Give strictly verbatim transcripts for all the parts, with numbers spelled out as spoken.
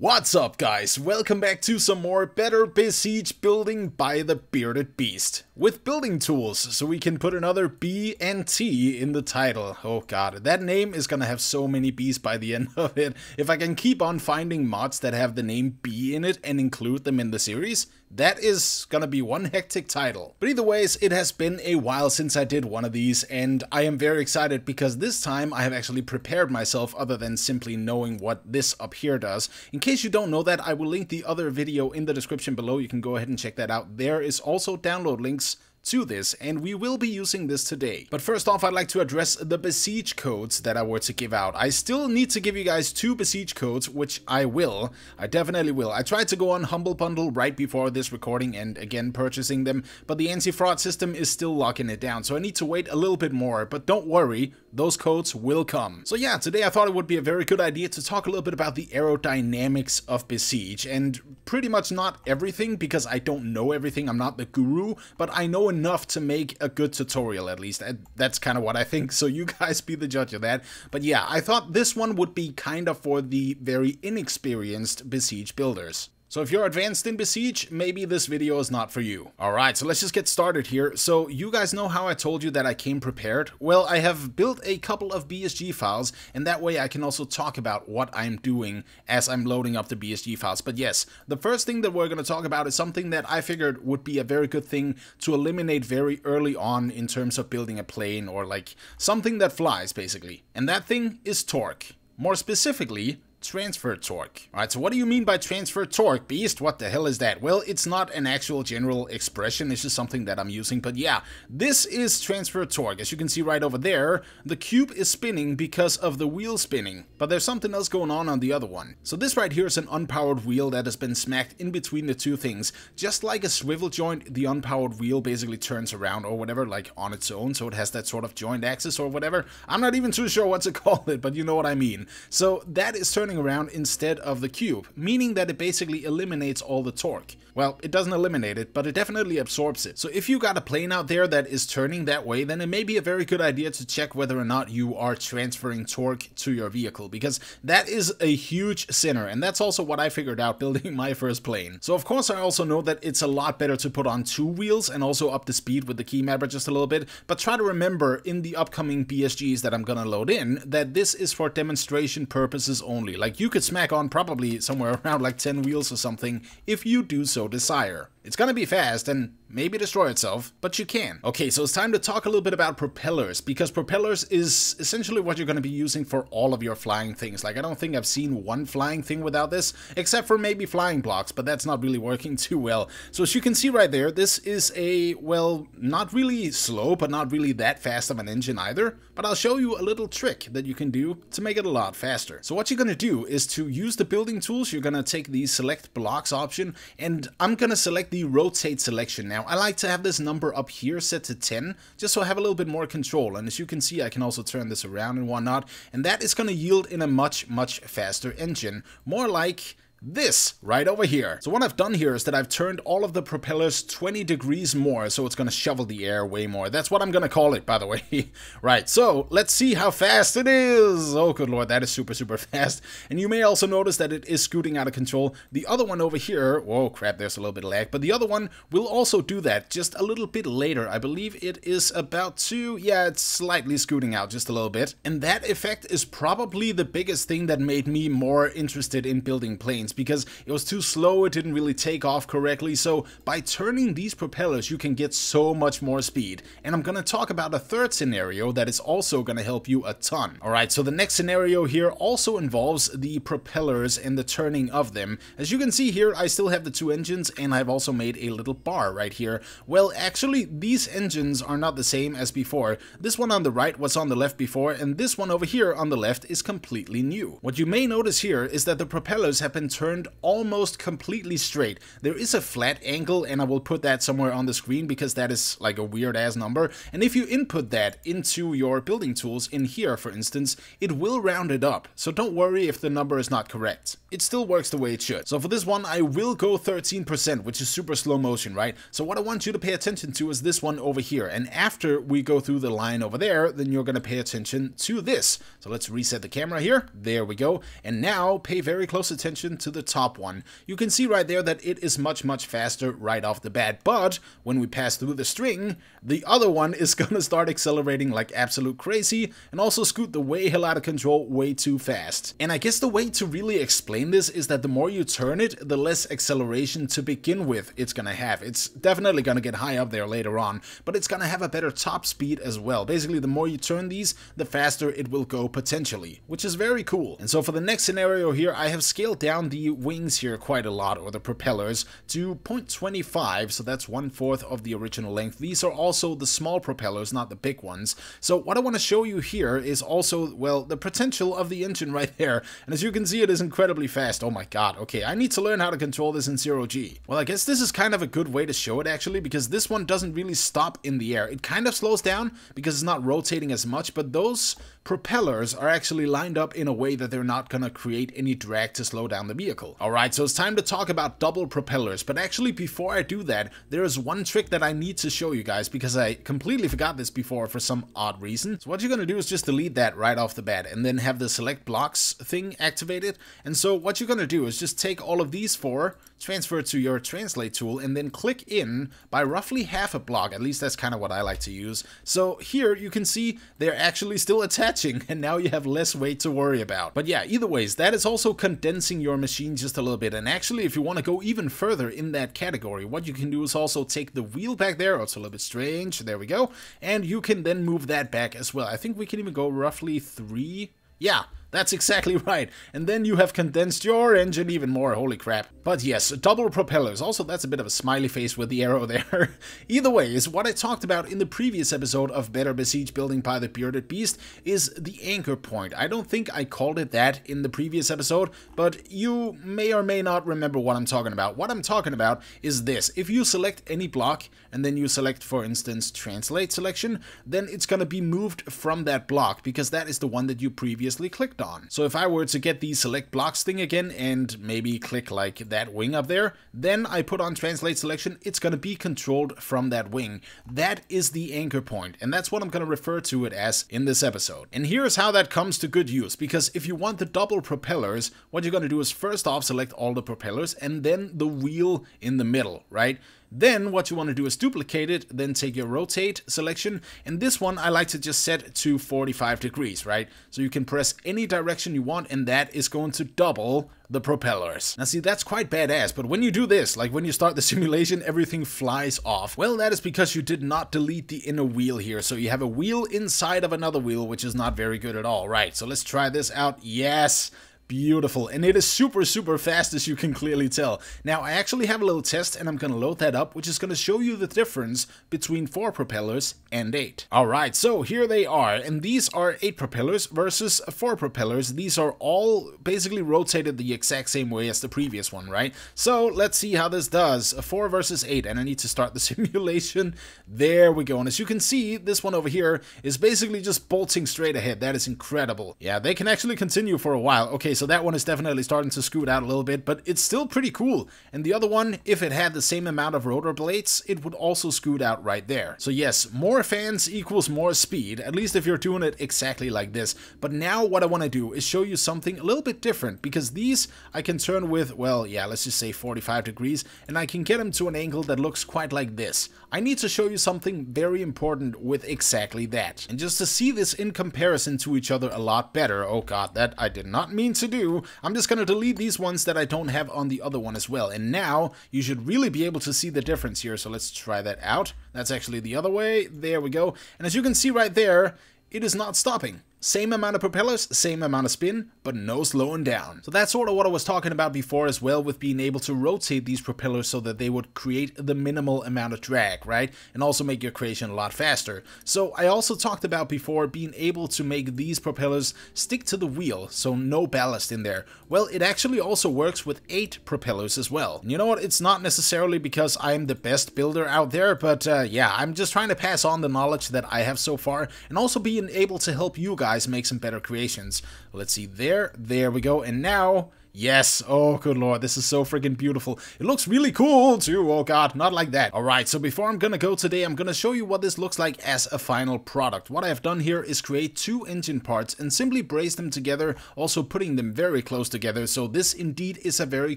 What's up, guys? Welcome back to some more Better Besiege Building by the Bearded Beast with building tools, so we can put another B and T in the title. Oh god, that name is gonna have so many Bs by the end of it. If I can keep on finding mods that have the name B in it and include them in the series, that is gonna be one hectic title. But either ways, it has been a while since I did one of these, and I am very excited because this time I have actually prepared myself other than simply knowing what this up here does. In case you don't know that, I will link the other video in the description below. You can go ahead and check that out. There is also download links to this, and we will be using this today. But first off, I'd like to address the besiege codes that I were to give out. I still need to give you guys two besiege codes, which I will. I definitely will. I tried to go on Humble Bundle right before this recording and again purchasing them, but the anti-fraud system is still locking it down, so I need to wait a little bit more, but don't worry, those codes will come. So yeah, today I thought it would be a very good idea to talk a little bit about the aerodynamics of Besiege, and pretty much not everything, because I don't know everything, I'm not the guru, but I know enough to make a good tutorial, at least. That's kind of what I think, so you guys be the judge of that. But yeah, I thought this one would be kind of for the very inexperienced Besiege builders. So if you're advanced in Besiege, maybe this video is not for you. Alright, so let's just get started here. So you guys know how I told you that I came prepared? Well, I have built a couple of B S G files, and that way I can also talk about what I'm doing as I'm loading up the B S G files. But yes, the first thing that we're going to talk about is something that I figured would be a very good thing to eliminate very early on in terms of building a plane, or like something that flies, basically. And that thing is torque. More specifically, transfer torque. Alright, so what do you mean by transfer torque, Beast? What the hell is that? Well, it's not an actual general expression, it's just something that I'm using, but yeah, this is transfer torque. As you can see right over there, the cube is spinning because of the wheel spinning, but there's something else going on on the other one. So this right here is an unpowered wheel that has been smacked in between the two things. Just like a swivel joint, the unpowered wheel basically turns around or whatever, like on its own, so it has that sort of joint axis or whatever. I'm not even too sure what to call it, but you know what I mean. So that is turning around instead of the cube, meaning that it basically eliminates all the torque. Well, it doesn't eliminate it, but it definitely absorbs it. So if you got a plane out there that is turning that way, then it may be a very good idea to check whether or not you are transferring torque to your vehicle, because that is a huge sinner, and that's also what I figured out building my first plane. So of course I also know that it's a lot better to put on two wheels and also up the speed with the key mapper just a little bit, but try to remember in the upcoming B S Gs that I'm gonna load in that this is for demonstration purposes only. Like, you could smack on probably somewhere around like ten wheels or something if you do so desire. It's gonna be fast and maybe destroy itself, but you can. Okay, so it's time to talk a little bit about propellers, because propellers is essentially what you're gonna be using for all of your flying things. Like, I don't think I've seen one flying thing without this, except for maybe flying blocks, but that's not really working too well. So as you can see right there, this is a, well, not really slow, but not really that fast of an engine either, but I'll show you a little trick that you can do to make it a lot faster. So what you're gonna do is to use the building tools, you're gonna take the select blocks option, and I'm gonna select the rotate selection. Now I like to have this number up here set to ten, just so I have a little bit more control, and as you can see I can also turn this around and whatnot, and that is going to yield in a much much faster engine, more like this right over here. So what I've done here is that I've turned all of the propellers twenty degrees more, so it's gonna shovel the air way more. That's what I'm gonna call it, by the way. Right, so let's see how fast it is. Oh good lord, that is super super fast. And you may also notice that it is scooting out of control. The other one over here, whoa crap, there's a little bit of lag, but the other one will also do that just a little bit later. I believe it is about to, yeah, it's slightly scooting out just a little bit. And that effect is probably the biggest thing that made me more interested in building planes, because it was too slow, it didn't really take off correctly. So by turning these propellers you can get so much more speed, and I'm gonna talk about a third scenario that is also gonna help you a ton. Alright, so the next scenario here also involves the propellers and the turning of them. As you can see here, I still have the two engines, and I've also made a little bar right here. Well, actually these engines are not the same as before. This one on the right was on the left before, and this one over here on the left is completely new. What you may notice here is that the propellers have been turned almost completely straight. There is a flat angle, and I will put that somewhere on the screen because that is like a weird ass number, and if you input that into your building tools in here, for instance, it will round it up, so don't worry if the number is not correct. It still works the way it should. So for this one I will go thirteen percent, which is super slow motion, right? So what I want you to pay attention to is this one over here, and after we go through the line over there, then you're gonna pay attention to this. So let's reset the camera here, there we go, and now pay very close attention to to the top one. You can see right there that it is much, much faster right off the bat, but when we pass through the string, the other one is gonna start accelerating like absolute crazy and also scoot the way hell out of control way too fast. And I guess the way to really explain this is that the more you turn it, the less acceleration to begin with it's gonna have. It's definitely gonna get high up there later on, but it's gonna have a better top speed as well. Basically, the more you turn these, the faster it will go potentially, which is very cool. And so for the next scenario here, I have scaled down the wings here quite a lot, or the propellers, to zero point two five, so that's one fourth of the original length. These are also the small propellers, not the big ones. So what I want to show you here is also, well, the potential of the engine right there. And as you can see, it is incredibly fast. Oh my god, okay, I need to learn how to control this in zero G. Well, I guess this is kind of a good way to show it actually, because this one doesn't really stop in the air. It kind of slows down because it's not rotating as much, but those propellers are actually lined up in a way that they're not gonna create any drag to slow down the vehicle. Alright, so it's time to talk about double propellers, but actually before I do that, there is one trick that I need to show you guys, because I completely forgot this before for some odd reason. So what you're gonna do is just delete that right off the bat, and then have the select blocks thing activated. And so what you're gonna do is just take all of these four, transfer to your translate tool, and then click in by roughly half a block. At least that's kind of what I like to use. So here you can see they're actually still attached, and now you have less weight to worry about. But yeah, either ways, that is also condensing your machine just a little bit. And actually, if you want to go even further in that category, what you can do is also take the wheel back there. Oh, it's a little bit strange. There we go. And you can then move that back as well. I think we can even go roughly three. Yeah. That's exactly right. And then you have condensed your engine even more. Holy crap. But yes, double propellers. Also, that's a bit of a smiley face with the arrow there. Either way, is what I talked about in the previous episode of Better Besiege Building by the Bearded Beast is the anchor point. I don't think I called it that in the previous episode, but you may or may not remember what I'm talking about. What I'm talking about is this. If you select any block and then you select, for instance, translate selection, then it's going to be moved from that block because that is the one that you previously clicked on. So if I were to get the select blocks thing again and maybe click like that wing up there, then I put on translate selection, it's going to be controlled from that wing. That is the anchor point, and that's what I'm going to refer to it as in this episode. And here's how that comes to good use, because if you want the double propellers, what you're going to do is first off select all the propellers and then the wheel in the middle, right? Then what you want to do is duplicate it, then take your rotate selection, and this one I like to just set to forty-five degrees, right? So you can press any direction you want, and that is going to double the propellers. Now see, that's quite badass, but when you do this, like when you start the simulation, everything flies off. Well, that is because you did not delete the inner wheel here, so you have a wheel inside of another wheel, which is not very good at all, right? So let's try this out. Yes! Beautiful, and it is super, super fast, as you can clearly tell. Now, I actually have a little test, and I'm going to load that up, which is going to show you the difference between four propellers and eight. All right, so here they are, and these are eight propellers versus four propellers. These are all basically rotated the exact same way as the previous one, right? So let's see how this does. Four versus eight, and I need to start the simulation. There we go, and as you can see, this one over here is basically just bolting straight ahead. That is incredible. Yeah, they can actually continue for a while. Okay, so that one is definitely starting to scoot out a little bit, but it's still pretty cool. And the other one, if it had the same amount of rotor blades, it would also scoot out right there. So yes, more fans equals more speed, at least if you're doing it exactly like this. But now what I want to do is show you something a little bit different, because these I can turn with, well, yeah, let's just say forty-five degrees, and I can get them to an angle that looks quite like this. I need to show you something very important with exactly that. And just to see this in comparison to each other a lot better, oh god, that I did not mean to do, I'm just going to delete these ones that I don't have on the other one as well. And now you should really be able to see the difference here. So let's try that out. That's actually the other way. There we go. And as you can see right there, it is not stopping. Same amount of propellers, same amount of spin, but no slowing down. So that's sort of what I was talking about before as well, with being able to rotate these propellers so that they would create the minimal amount of drag, right? And also make your creation a lot faster. So I also talked about before being able to make these propellers stick to the wheel, so no ballast in there. Well, it actually also works with eight propellers as well. And you know what? It's not necessarily because I'm the best builder out there, but uh, yeah, I'm just trying to pass on the knowledge that I have so far, and also being able to help you guys make some better creations. Let's see, there there we go. And now Yes. Oh, good lord. This is so freaking beautiful. It looks really cool too. Oh god, not like that. All right, so before I'm gonna go today, I'm gonna show you what this looks like as a final product. What I have done here is create two engine parts and simply brace them together, also putting them very close together. So this indeed is a very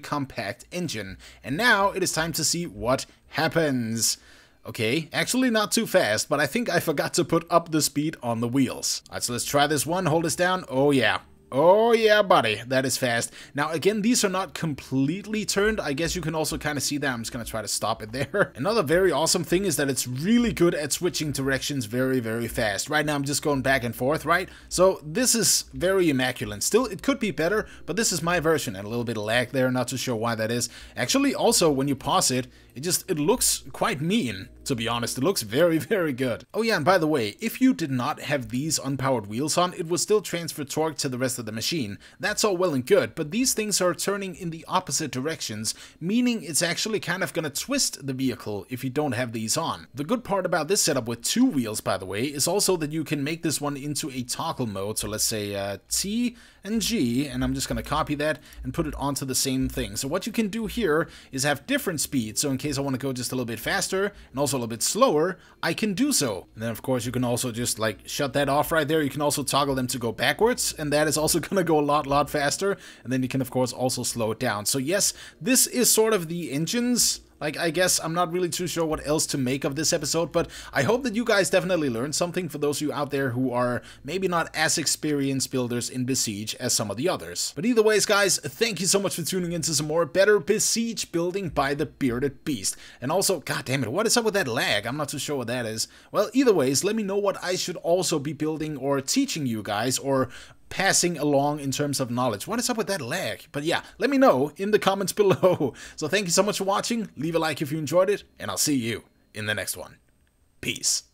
compact engine. And now it is time to see what happens. Okay, actually not too fast, but I think I forgot to put up the speed on the wheels. All right, so let's try this one. Hold this down. Oh yeah. Oh yeah, buddy, that is fast. Now again, these are not completely turned. I guess you can also kind of see that. I'm just gonna try to stop it there. Another very awesome thing is that it's really good at switching directions very, very fast. Right now I'm just going back and forth, right? So this is very immaculate. Still, it could be better, but this is my version. And a little bit of lag there, not too sure why that is. Actually, also when you pause it, it just, it looks quite mean, to be honest. It looks very, very good. Oh yeah, and by the way, if you did not have these unpowered wheels on, it would still transfer torque to the rest of the machine. That's all well and good, but these things are turning in the opposite directions, meaning it's actually kind of gonna twist the vehicle if you don't have these on. The good part about this setup with two wheels, by the way, is also that you can make this one into a toggle mode. So let's say uh, T and G, and I'm just gonna copy that and put it onto the same thing. So what you can do here is have different speeds, so in case I want to go just a little bit faster and also a little bit slower, I can do so. And then of course you can also just like shut that off right there. You can also toggle them to go backwards, and that is also gonna go a lot lot faster, and then you can of course also slow it down. So yes, this is sort of the engines. Like, I guess I'm not really too sure what else to make of this episode, but I hope that you guys definitely learned something, for those of you out there who are maybe not as experienced builders in Besiege as some of the others. But either ways, guys, thank you so much for tuning into some more Better Besiege Building by the Bearded Beast. And also, god damn it, what is up with that lag? I'm not too sure what that is. Well, either ways, let me know what I should also be building or teaching you guys, or passing along in terms of knowledge. What is up with that lag? But yeah, let me know in the comments below. So thank you so much for watching. Leave a like if you enjoyed it, and I'll see you in the next one. Peace.